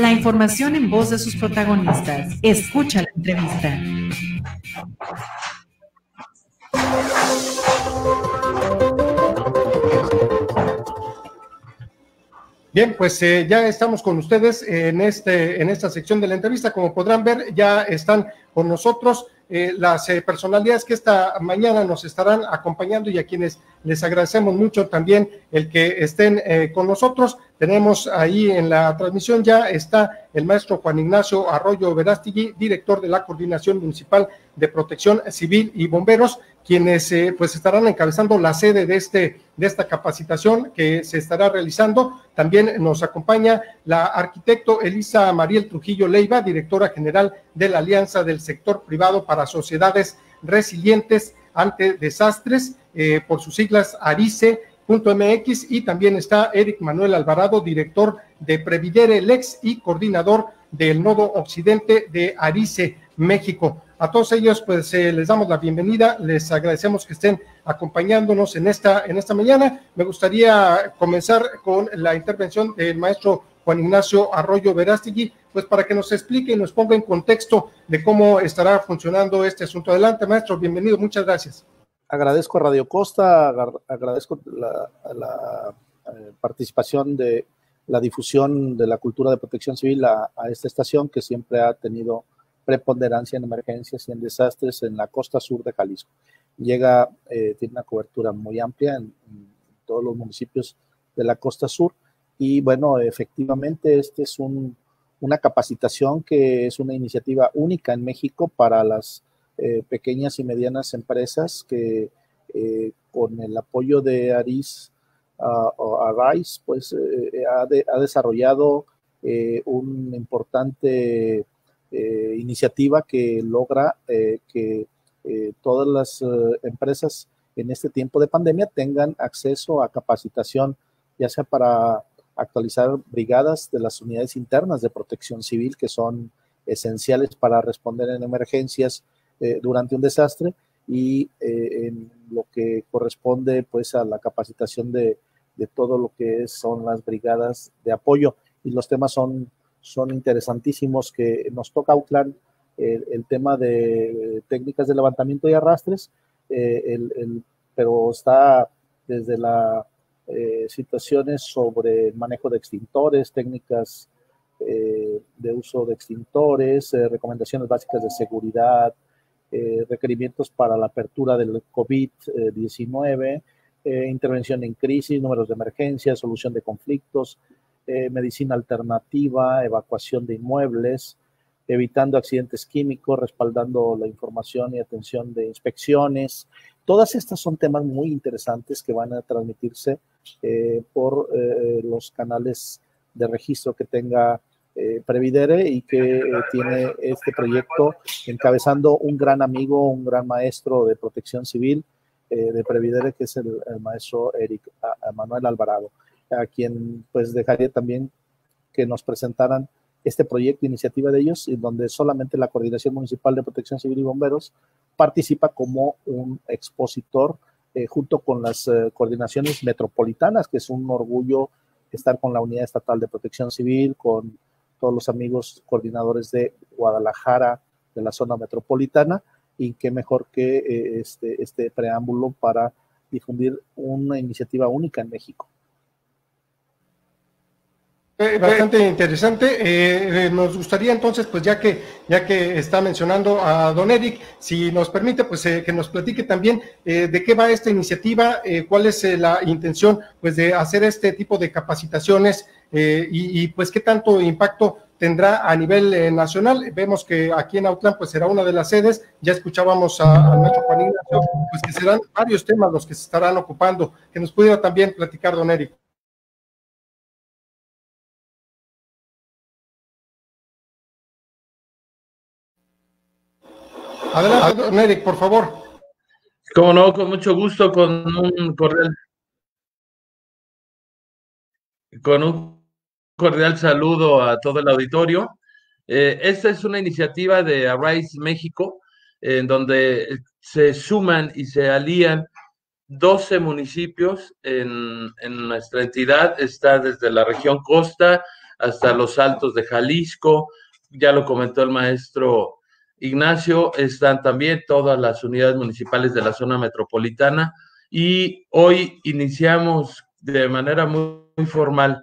La información en voz de sus protagonistas. Escucha la entrevista. Bien, pues ya estamos con ustedes en esta sección de la entrevista. Como podrán ver, ya están con nosotros las personalidades que esta mañana nos estarán acompañando y a quienes les agradecemos mucho también el que estén con nosotros. Tenemos ahí en la transmisión, ya está el maestro Juan Ignacio Arroyo Verástegui, director de la Coordinación Municipal de Protección Civil y Bomberos, quienes pues estarán encabezando la sede de esta capacitación que se estará realizando. También nos acompaña la arquitecto Elisa Mariel Trujillo Leyva, directora general de la Alianza del Sector Privado para Sociedades Resilientes ante Desastres, por sus siglas ARISE.mx, y también está Erick Manuel Alvarado, director de Previdere Lex y coordinador del Nodo Occidente de ARISE México. A todos ellos, pues les damos la bienvenida, les agradecemos que estén acompañándonos en esta mañana. Me gustaría comenzar con la intervención del maestro Juan Ignacio Arroyo Verástegui, pues para que nos explique y nos ponga en contexto de cómo estará funcionando este asunto. Adelante, maestro, bienvenido, muchas gracias. Agradezco a Radio Costa, agradezco la participación de la difusión de la cultura de protección civil a esta estación, que siempre ha tenido preponderancia en emergencias y en desastres en la costa sur de Jalisco. Llega, tiene una cobertura muy amplia en todos los municipios de la costa sur, y bueno, efectivamente este es una capacitación que es una iniciativa única en México para las pequeñas y medianas empresas que con el apoyo de ARISE, pues ha desarrollado una importante iniciativa que logra que todas las empresas en este tiempo de pandemia tengan acceso a capacitación, ya sea para actualizar brigadas de las unidades internas de protección civil, que son esenciales para responder en emergencias durante un desastre, y en lo que corresponde pues a la capacitación de todo lo que son las brigadas de apoyo. Y los temas son interesantísimos, que nos toca Autlan el tema de técnicas de levantamiento y arrastres, pero está desde las situaciones sobre manejo de extintores, técnicas de uso de extintores, recomendaciones básicas de seguridad, requerimientos para la apertura del COVID-19, intervención en crisis, números de emergencia, solución de conflictos, medicina alternativa, evacuación de inmuebles, evitando accidentes químicos, respaldando la información y atención de inspecciones. Todas estas son temas muy interesantes que van a transmitirse por los canales de registro que tenga Previdere, y que tiene este proyecto encabezando un gran amigo, un gran maestro de protección civil de Previdere, que es el maestro Erick Manuel Alvarado, a quien pues dejaría también que nos presentaran este proyecto, iniciativa de ellos, en donde solamente la Coordinación Municipal de Protección Civil y Bomberos participa como un expositor junto con las coordinaciones metropolitanas, que es un orgullo estar con la Unidad Estatal de Protección Civil, con todos los amigos coordinadores de Guadalajara, de la zona metropolitana, y qué mejor que este preámbulo para difundir una iniciativa única en México. Bastante interesante. Nos gustaría entonces, pues ya que está mencionando a don Erick, si nos permite, pues que nos platique también de qué va esta iniciativa, cuál es la intención pues de hacer este tipo de capacitaciones y pues qué tanto impacto tendrá a nivel nacional. Vemos que aquí en Autlan pues será una de las sedes. Ya escuchábamos a nuestro Juan Ignacio, pues que serán varios temas los que se estarán ocupando. Que nos pudiera también platicar don Erick. Adelante, don Erick, por favor. Como no, con mucho gusto, con un cordial saludo a todo el auditorio. Esta es una iniciativa de ARISE México, en donde se suman y se alían 12 municipios en nuestra entidad. Está desde la región Costa hasta los Altos de Jalisco. Ya lo comentó el maestro Ignacio, están también todas las unidades municipales de la zona metropolitana, y hoy iniciamos de manera muy formal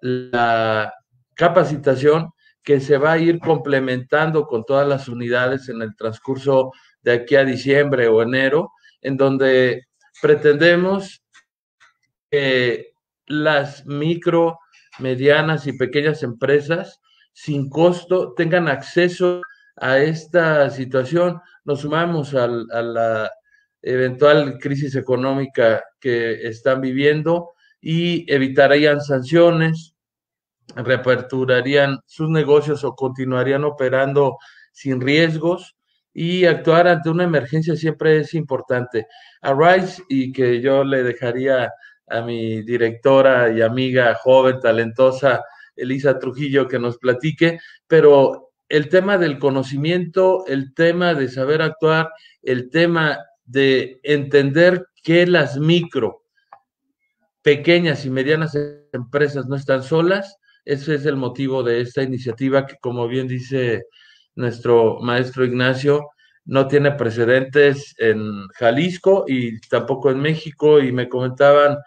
la capacitación que se va a ir complementando con todas las unidades en el transcurso de aquí a diciembre o enero, en donde pretendemos que las micro, medianas y pequeñas empresas sin costo tengan acceso a esta situación. Nos sumamos a la eventual crisis económica que están viviendo y evitarían sanciones, reaperturarían sus negocios o continuarían operando sin riesgos, y actuar ante una emergencia siempre es importante. ARISE, y que yo le dejaría a mi directora y amiga joven, talentosa, Elisa Trujillo, que nos platique, pero el tema del conocimiento, el tema de saber actuar, el tema de entender que las micro, pequeñas y medianas empresas no están solas, ese es el motivo de esta iniciativa que, como bien dice nuestro maestro Ignacio, no tiene precedentes en Jalisco y tampoco en México, y me comentaban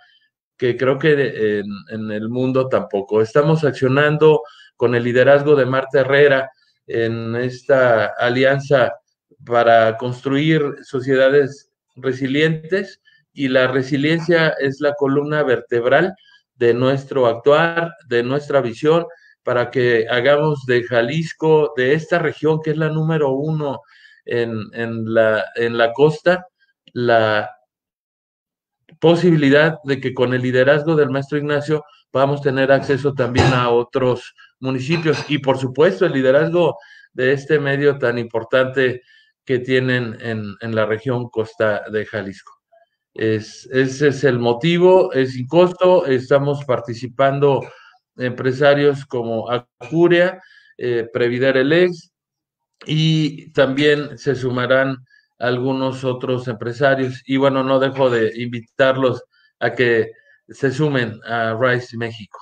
que creo que en el mundo tampoco. Estamos accionando con el liderazgo de Marta Herrera en esta alianza para construir sociedades resilientes, y la resiliencia es la columna vertebral de nuestro actuar, de nuestra visión, para que hagamos de Jalisco, de esta región que es la número uno en la costa, la posibilidad de que con el liderazgo del maestro Ignacio vamos a tener acceso también a otros municipios, y por supuesto el liderazgo de este medio tan importante que tienen en la región costa de Jalisco. Ese es el motivo, es sin costo, estamos participando empresarios como Acuria, Previdere Lex, y también se sumarán algunos otros empresarios, y bueno, no dejo de invitarlos a que se sumen a ARISE México.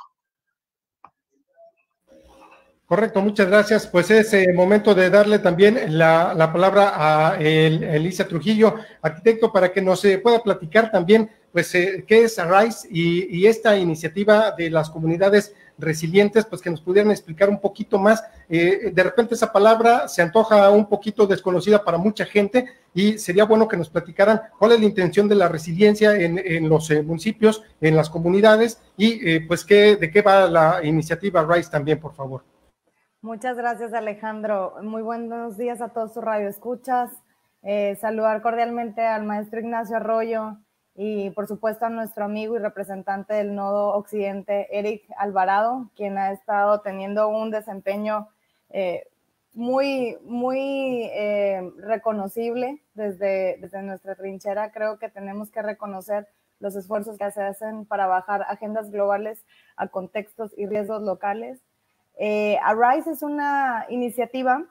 Correcto, muchas gracias. Pues es momento de darle también la palabra a Elisa Trujillo, arquitecto, para que nos pueda platicar también pues qué es ARISE y esta iniciativa de las comunidades resilientes, pues que nos pudieran explicar un poquito más. De repente esa palabra se antoja un poquito desconocida para mucha gente, y sería bueno que nos platicaran cuál es la intención de la resiliencia en los municipios, en las comunidades, y pues de qué va la iniciativa ARISE también, por favor. Muchas gracias, Alejandro. Muy buenos días a todos sus radioescuchas. Saludar cordialmente al maestro Ignacio Arroyo y, por supuesto, a nuestro amigo y representante del Nodo Occidente, Erick Alvarado, quien ha estado teniendo un desempeño muy reconocible desde nuestra trinchera. Creo que tenemos que reconocer los esfuerzos que se hacen para bajar agendas globales a contextos y riesgos locales. ARISE es una iniciativa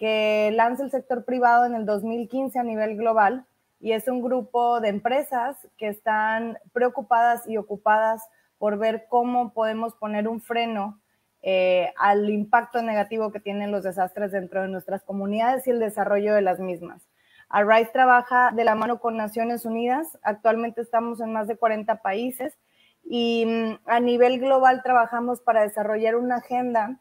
que lanza el sector privado en el 2015 a nivel global, y es un grupo de empresas que están preocupadas y ocupadas por ver cómo podemos poner un freno al impacto negativo que tienen los desastres dentro de nuestras comunidades y el desarrollo de las mismas. ARISE trabaja de la mano con Naciones Unidas. Actualmente estamos en más de 40 países. Y a nivel global trabajamos para desarrollar una agenda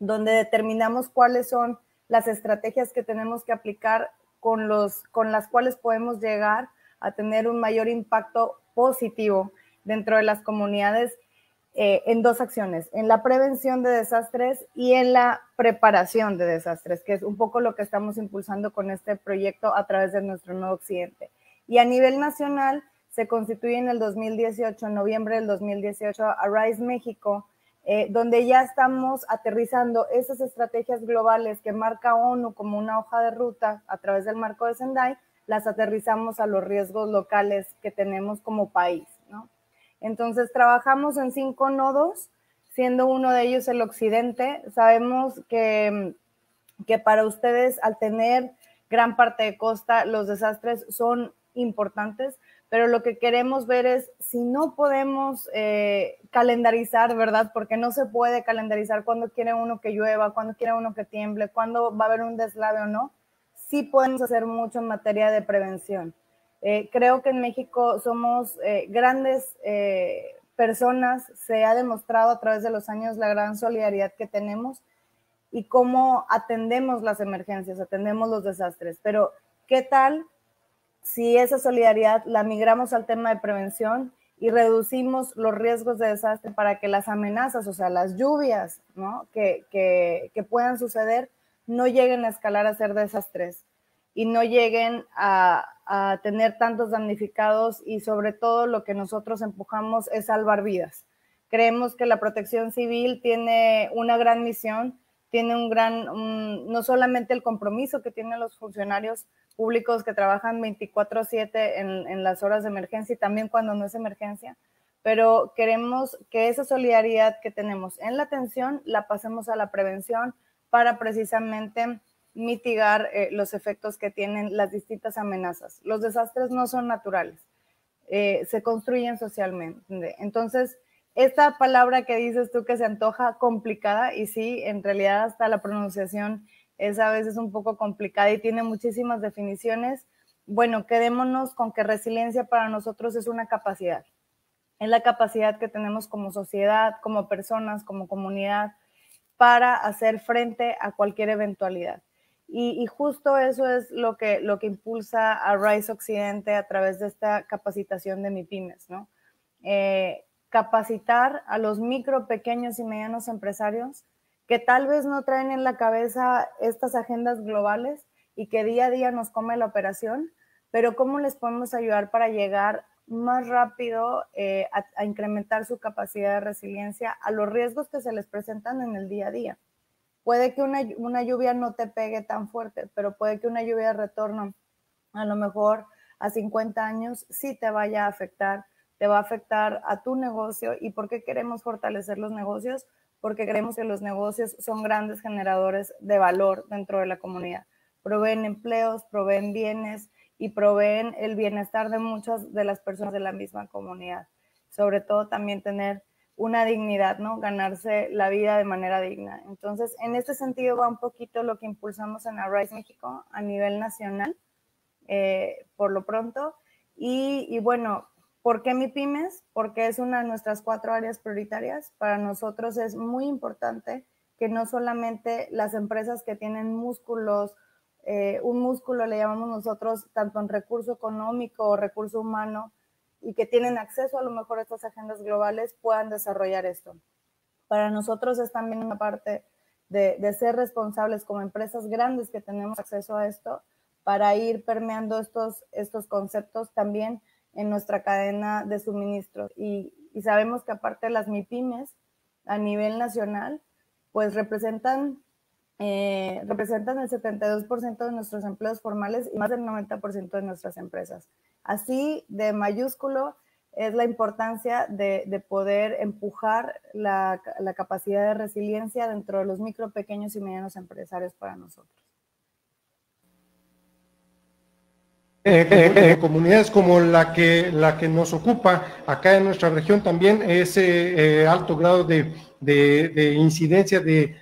donde determinamos cuáles son las estrategias que tenemos que aplicar con las cuales podemos llegar a tener un mayor impacto positivo dentro de las comunidades en dos acciones, en la prevención de desastres y en la preparación de desastres, que es un poco lo que estamos impulsando con este proyecto a través de nuestro Nodo Occidente. Y a nivel nacional, se constituye en el 2018, en noviembre del 2018, ARISE México, donde ya estamos aterrizando esas estrategias globales que marca ONU como una hoja de ruta a través del Marco de Sendai, las aterrizamos a los riesgos locales que tenemos como país, ¿no? Entonces, trabajamos en 5 nodos, siendo uno de ellos el occidente. Sabemos que para ustedes, al tener gran parte de costa, los desastres son importantes, pero lo que queremos ver es si no podemos calendarizar, ¿verdad? Porque no se puede calendarizar cuándo quiere uno que llueva, cuándo quiere uno que tiemble, cuándo va a haber un deslave o no. Sí podemos hacer mucho en materia de prevención. Creo que en México somos grandes personas, se ha demostrado a través de los años la gran solidaridad que tenemos y cómo atendemos las emergencias, atendemos los desastres. Pero, ¿qué tal si esa solidaridad la migramos al tema de prevención y reducimos los riesgos de desastre para que las amenazas, o sea, las lluvias, ¿no?, que puedan suceder, no lleguen a escalar a ser desastres y no lleguen a tener tantos damnificados? Y sobre todo lo que nosotros empujamos es salvar vidas. Creemos que la protección civil tiene una gran misión, tiene un gran, no solamente el compromiso que tienen los funcionarios públicos que trabajan 24/7 en las horas de emergencia y también cuando no es emergencia, pero queremos que esa solidaridad que tenemos en la atención la pasemos a la prevención para precisamente mitigar los efectos que tienen las distintas amenazas. Los desastres no son naturales, se construyen socialmente. Entonces, esta palabra que dices tú que se antoja complicada, y sí, en realidad hasta la pronunciación es a veces un poco complicada y tiene muchísimas definiciones. Bueno, quedémonos con que resiliencia para nosotros es una capacidad. Es la capacidad que tenemos como sociedad, como personas, como comunidad, para hacer frente a cualquier eventualidad. Y justo eso es lo que impulsa a ARISE Occidente a través de esta capacitación de MIPYMES, ¿no? Capacitar a los micro, pequeños y medianos empresarios que tal vez no traen en la cabeza estas agendas globales y que día a día nos come la operación, pero cómo les podemos ayudar para llegar más rápido a incrementar su capacidad de resiliencia a los riesgos que se les presentan en el día a día. Puede que una lluvia no te pegue tan fuerte, pero puede que una lluvia de retorno, a lo mejor a 50 años, sí te vaya a afectar. Te va a afectar a tu negocio. ¿Y por qué queremos fortalecer los negocios? Porque creemos que los negocios son grandes generadores de valor dentro de la comunidad. Proveen empleos, proveen bienes y proveen el bienestar de muchas de las personas de la misma comunidad. Sobre todo también tener una dignidad, ¿no? Ganarse la vida de manera digna. Entonces, en este sentido va un poquito lo que impulsamos en ARISE México a nivel nacional, por lo pronto. Y bueno, ¿por qué MIPYMES? Porque es una de nuestras 4 áreas prioritarias. Para nosotros es muy importante que no solamente las empresas que tienen músculos, un músculo le llamamos nosotros, tanto en recurso económico o recurso humano, y que tienen acceso a lo mejor a estas agendas globales, puedan desarrollar esto. Para nosotros es también una parte de ser responsables como empresas grandes que tenemos acceso a esto, para ir permeando estos conceptos también en nuestra cadena de suministros. Y sabemos que aparte las MIPYMES a nivel nacional, pues representan el 72% de nuestros empleos formales y más del 90% de nuestras empresas. Así de mayúsculo es la importancia de poder empujar la capacidad de resiliencia dentro de los micro, pequeños y medianos empresarios para nosotros. Comunidades como la que nos ocupa acá en nuestra región también ese alto grado de incidencia de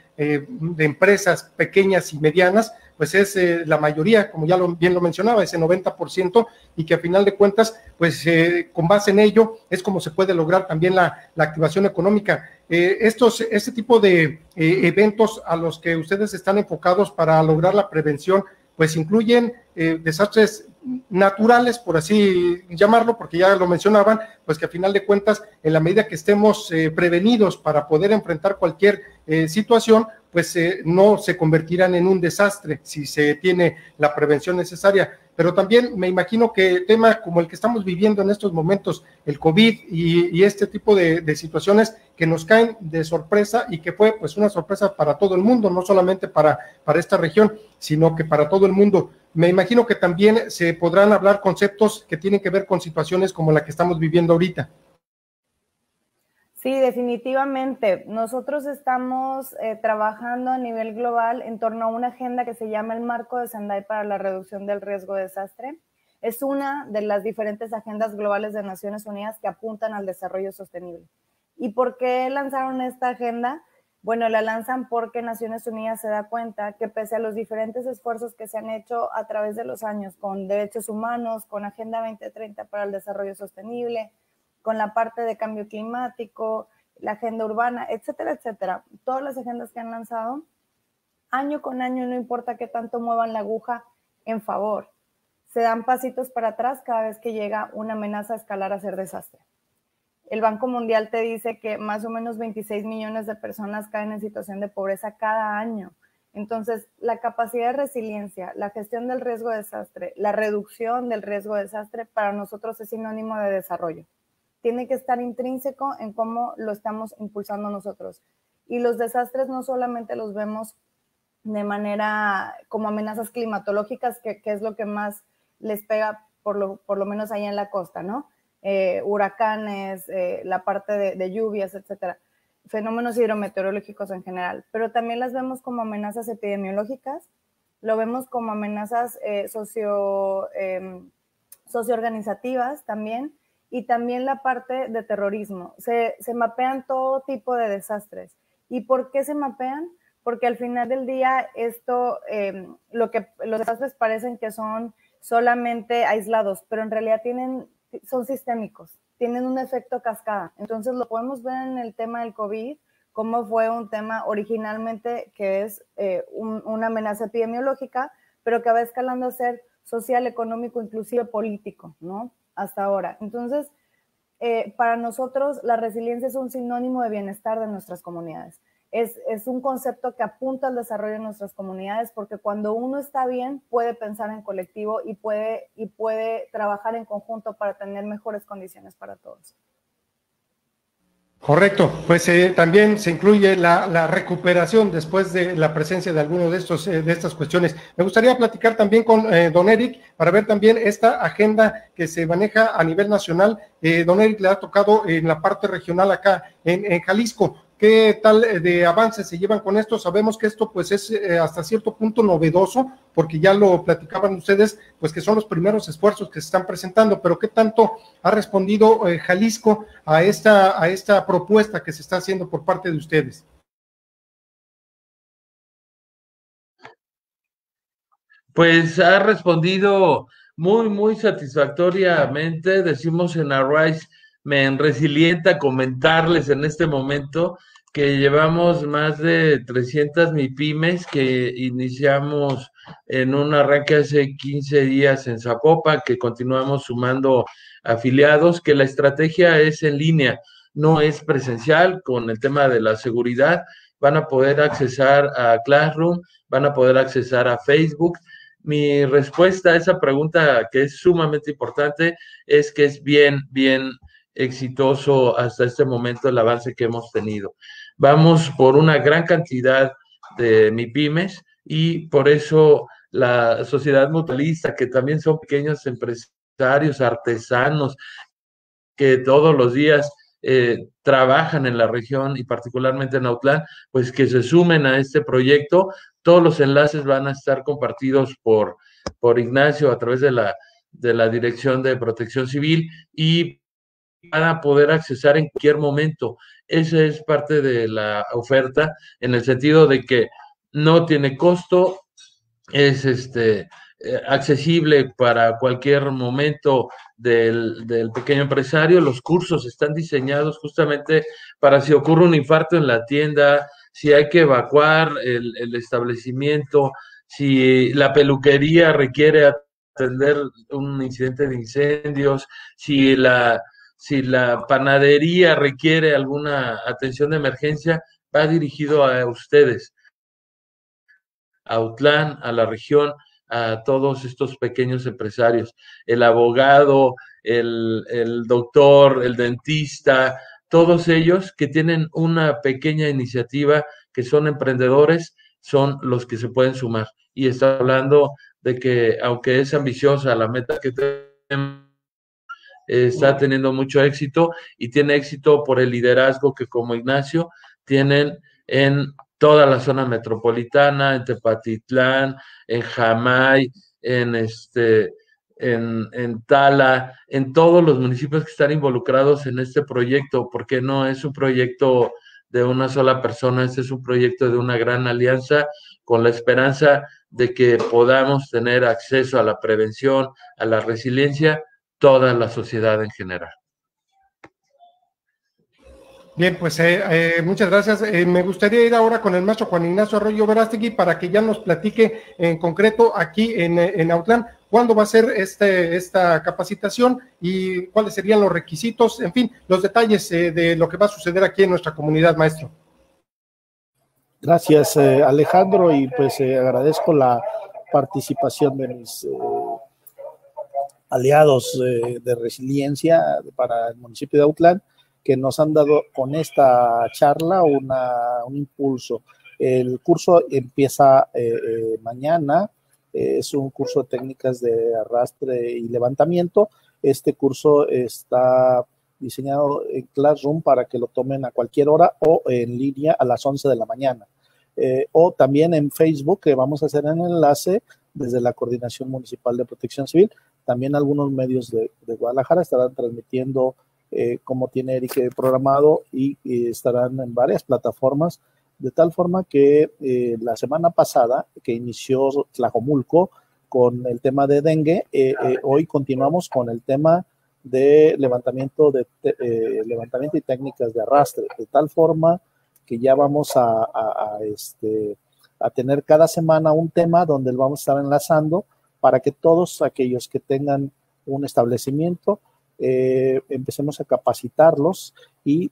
empresas pequeñas y medianas, pues es la mayoría, como ya bien lo mencionaba, ese 90%, y que a final de cuentas, pues con base en ello es como se puede lograr también la activación económica. Este tipo de eventos a los que ustedes están enfocados para lograr la prevención, pues incluyen desastres naturales, por así llamarlo, porque ya lo mencionaban, pues que a final de cuentas, en la medida que estemos prevenidos para poder enfrentar cualquier situación, pues no se convertirán en un desastre si se tiene la prevención necesaria. Pero también me imagino que temas como el que estamos viviendo en estos momentos, el COVID y este tipo de situaciones que nos caen de sorpresa y que fue pues una sorpresa para todo el mundo, no solamente para esta región, sino que para todo el mundo. Me imagino que también se podrán hablar conceptos que tienen que ver con situaciones como la que estamos viviendo ahorita. Sí, definitivamente. Nosotros estamos trabajando a nivel global en torno a una agenda que se llama el Marco de Sendai para la reducción del riesgo de desastre. Es una de las diferentes agendas globales de Naciones Unidas que apuntan al desarrollo sostenible. ¿Y por qué lanzaron esta agenda? Bueno, la lanzan porque Naciones Unidas se da cuenta que pese a los diferentes esfuerzos que se han hecho a través de los años con derechos humanos, con Agenda 2030 para el desarrollo sostenible, con la parte de cambio climático, la agenda urbana, etcétera, etcétera, todas las agendas que han lanzado, año con año, no importa qué tanto muevan la aguja en favor, se dan pasitos para atrás cada vez que llega una amenaza a escalar a ser desastre. El Banco Mundial te dice que más o menos 26 millones de personas caen en situación de pobreza cada año. Entonces, la capacidad de resiliencia, la gestión del riesgo de desastre, la reducción del riesgo de desastre, para nosotros es sinónimo de desarrollo. Tiene que estar intrínseco en cómo lo estamos impulsando nosotros. Y los desastres no solamente los vemos de manera como amenazas climatológicas, que es lo que más les pega, por lo menos allá en la costa, ¿no? Huracanes, la parte de lluvias, etcétera, fenómenos hidrometeorológicos en general, pero también las vemos como amenazas epidemiológicas, lo vemos como amenazas socioorganizativas también, y también la parte de terrorismo. Se mapean todo tipo de desastres. ¿Y por qué se mapean? Porque al final del día esto, los desastres parecen que son solamente aislados, pero en realidad son sistémicos, tienen un efecto cascada. Entonces lo podemos ver en el tema del COVID, cómo fue un tema originalmente que es una amenaza epidemiológica, pero que va escalando a ser social, económico, inclusive político, ¿no? Hasta ahora. Entonces, para nosotros la resiliencia es un sinónimo de bienestar de nuestras comunidades. Es un concepto que apunta al desarrollo de nuestras comunidades, porque cuando uno está bien puede pensar en colectivo y puede trabajar en conjunto para tener mejores condiciones para todos. Correcto, pues también se incluye la recuperación después de la presencia de alguno de estas cuestiones. Me gustaría platicar también con don Erick para ver también esta agenda que se maneja a nivel nacional. Don Erick le ha tocado en la parte regional acá en Jalisco. ¿Qué tal de avances se llevan con esto? Sabemos que esto pues es hasta cierto punto novedoso, porque ya lo platicaban ustedes, pues que son los primeros esfuerzos que se están presentando, pero ¿qué tanto ha respondido Jalisco a esta propuesta que se está haciendo por parte de ustedes? Pues ha respondido muy, muy satisfactoriamente. Decimos en ARISE, me resilienta comentarles en este momento que llevamos más de 300 MIPYMES que iniciamos en un arranque hace 15 días en Zapopan, que continuamos sumando afiliados, que la estrategia es en línea, no es presencial. Con el tema de la seguridad, van a poder accesar a Classroom, van a poder accesar a Facebook. Mi respuesta a esa pregunta, que es sumamente importante, es que es bien, bien exitoso hasta este momento el avance que hemos tenido. Vamos por una gran cantidad de MIPYMES y por eso la sociedad mutualista, que también son pequeños empresarios, artesanos, que todos los días trabajan en la región y particularmente en Autlan, pues que se sumen a este proyecto. Todos los enlaces van a estar compartidos por Ignacio a través de la Dirección de Protección Civil y van a poder accesar en cualquier momento. Esa es parte de la oferta, en el sentido de que no tiene costo, es accesible para cualquier momento del pequeño empresario. Los cursos están diseñados justamente para si ocurre un infarto en la tienda, si hay que evacuar el establecimiento, si la peluquería requiere atender un incidente de incendios, si la panadería requiere alguna atención de emergencia, va dirigido a ustedes, a Autlan, a la región, a todos estos pequeños empresarios. El abogado, el doctor, el dentista, todos ellos que tienen una pequeña iniciativa, que son emprendedores, son los que se pueden sumar. Y está hablando de que, aunque es ambiciosa la meta que tenemos, está teniendo mucho éxito, y tiene éxito por el liderazgo que, como Ignacio, tienen en toda la zona metropolitana, en Tepatitlán, en Jamay, en en Tala, en todos los municipios que están involucrados en este proyecto, porque no es un proyecto de una sola persona, este es un proyecto de una gran alianza, con la esperanza de que podamos tener acceso a la prevención, a la resiliencia, toda la sociedad en general. Bien, pues muchas gracias. Me gustaría ir ahora con el maestro Juan Ignacio Arroyo Verástegui para que ya nos platique en concreto aquí en Autlan cuándo va a ser esta capacitación y cuáles serían los requisitos, en fin, los detalles de lo que va a suceder aquí en nuestra comunidad, maestro. Gracias, Alejandro, y pues agradezco la participación de mis aliados de resiliencia para el municipio de Autlan, que nos han dado con esta charla un impulso. El curso empieza mañana, es un curso de técnicas de arrastre y levantamiento. Este curso está diseñado en Classroom para que lo tomen a cualquier hora o en línea a las 11 de la mañana. O también en Facebook, que vamos a hacer un enlace desde la Coordinación Municipal de Protección Civil. También algunos medios de Guadalajara estarán transmitiendo como tiene Erick programado, y estarán en varias plataformas, de tal forma que la semana pasada que inició Tlajomulco con el tema de dengue, hoy continuamos con el tema de levantamiento y técnicas de arrastre, de tal forma que ya vamos a tener cada semana un tema donde vamos a estar enlazando para que todos aquellos que tengan un establecimiento empecemos a capacitarlos y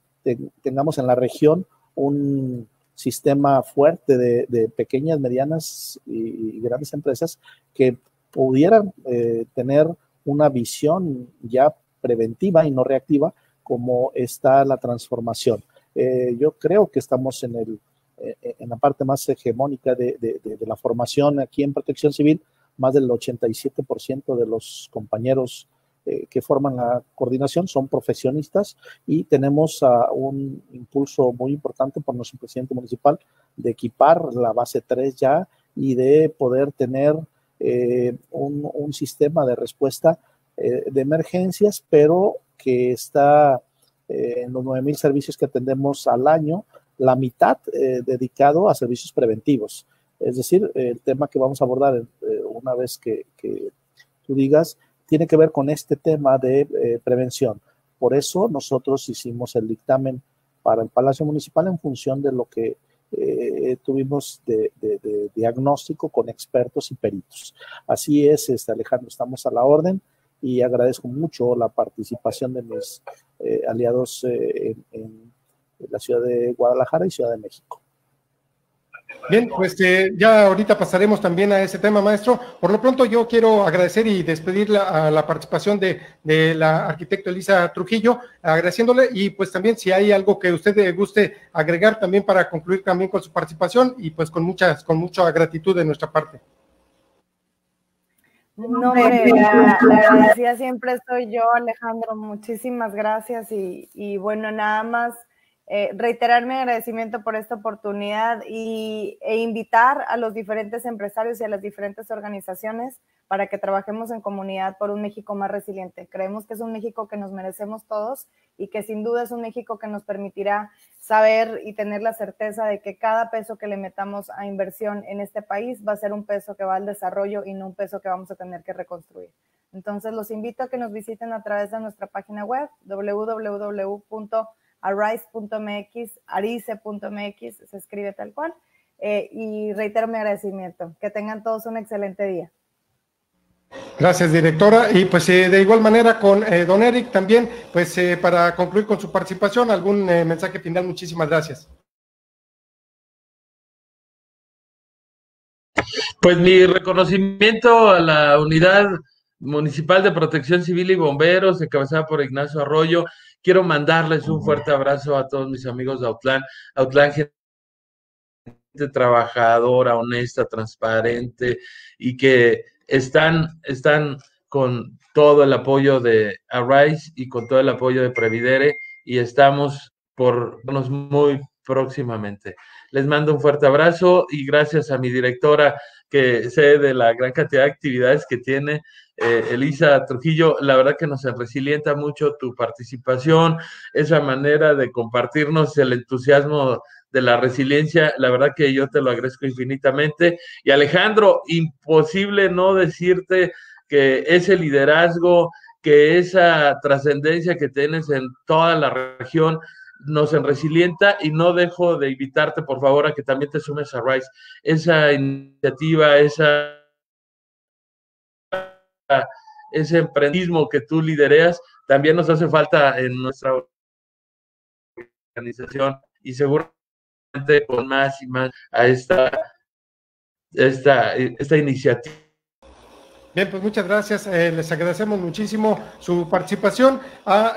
tengamos en la región un sistema fuerte de pequeñas, medianas y grandes empresas que pudieran tener una visión ya preventiva y no reactiva, como está la transformación. Yo creo que estamos en la parte más hegemónica de la formación aquí en Protección Civil. Más del 87% de los compañeros que forman la coordinación son profesionistas, y tenemos un impulso muy importante por nuestro presidente municipal de equipar la base 3 ya y de poder tener un sistema de respuesta de emergencias, pero que está en los 9,000 servicios que atendemos al año, la mitad dedicado a servicios preventivos. Es decir, el tema que vamos a abordar una vez que tú digas, tiene que ver con este tema de prevención. Por eso nosotros hicimos el dictamen para el Palacio Municipal en función de lo que tuvimos de diagnóstico con expertos y peritos. Así es, Alejandro, estamos a la orden, y agradezco mucho la participación de mis aliados en la ciudad de Guadalajara y Ciudad de México. Bien, pues ya ahorita pasaremos también a ese tema, maestro. Por lo pronto yo quiero agradecer y despedir la participación de la arquitecta Elisa Trujillo, agradeciéndole, y pues también si hay algo que usted le guste agregar también para concluir también con su participación, y pues con mucha gratitud de nuestra parte. No, la agradecida siempre soy yo, Alejandro. Muchísimas gracias, y bueno, nada más. Reiterar mi agradecimiento por esta oportunidad e invitar a los diferentes empresarios y a las diferentes organizaciones para que trabajemos en comunidad por un México más resiliente. Creemos que es un México que nos merecemos todos, y que sin duda es un México que nos permitirá saber y tener la certeza de que cada peso que le metamos a inversión en este país va a ser un peso que va al desarrollo y no un peso que vamos a tener que reconstruir. Entonces los invito a que nos visiten a través de nuestra página web www.arise.mx, arise.mx, se escribe tal cual, y reitero mi agradecimiento. Que tengan todos un excelente día. Gracias, directora, y pues de igual manera con don Erick también, pues para concluir con su participación, algún mensaje final. Muchísimas gracias. Pues mi reconocimiento a la Unidad Municipal de Protección Civil y Bomberos, encabezada por Ignacio Arroyo. Quiero mandarles un fuerte abrazo a todos mis amigos de Autlan. Autlan, gente trabajadora, honesta, transparente, y que están con todo el apoyo de ARISE y con todo el apoyo de Previdere, y estamos por vernos muy próximamente. Les mando un fuerte abrazo y gracias a mi directora, que sé de la gran cantidad de actividades que tiene, Elisa Trujillo. La verdad que nos resilienta mucho tu participación, esa manera de compartirnos el entusiasmo de la resiliencia. La verdad que yo te lo agradezco infinitamente. Y Alejandro, imposible no decirte que ese liderazgo, que esa trascendencia que tienes en toda la región nos resilienta, y no dejo de invitarte, por favor, a que también te sumes a ARISE, esa iniciativa, ese emprendimiento que tú lidereas, también nos hace falta en nuestra organización, y seguramente con más y más a esta iniciativa. Bien, pues muchas gracias, les agradecemos muchísimo su participación,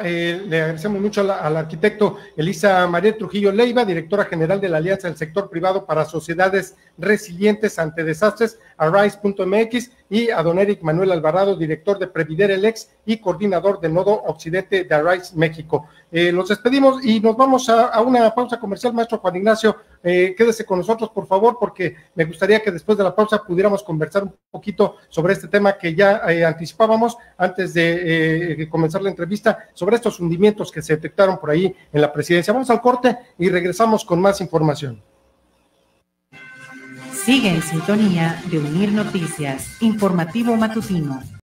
le agradecemos mucho al arquitecto Elisa Mariel Trujillo Leyva, directora general de la Alianza del Sector Privado para Sociedades Resilientes ante Desastres, ARISE.mx, y a don Erick Manuel Alvarado, director de Previdere Lex y coordinador del Nodo Occidente de ARISE México. Los despedimos y nos vamos a una pausa comercial, maestro Juan Ignacio. Quédese con nosotros, por favor, porque me gustaría que después de la pausa pudiéramos conversar un poquito sobre este tema que ya anticipábamos antes de comenzar la entrevista, sobre estos hundimientos que se detectaron por ahí en la presidencia. Vamos al corte y regresamos con más información. Sigue en sintonía de UNIR Noticias, informativo matutino.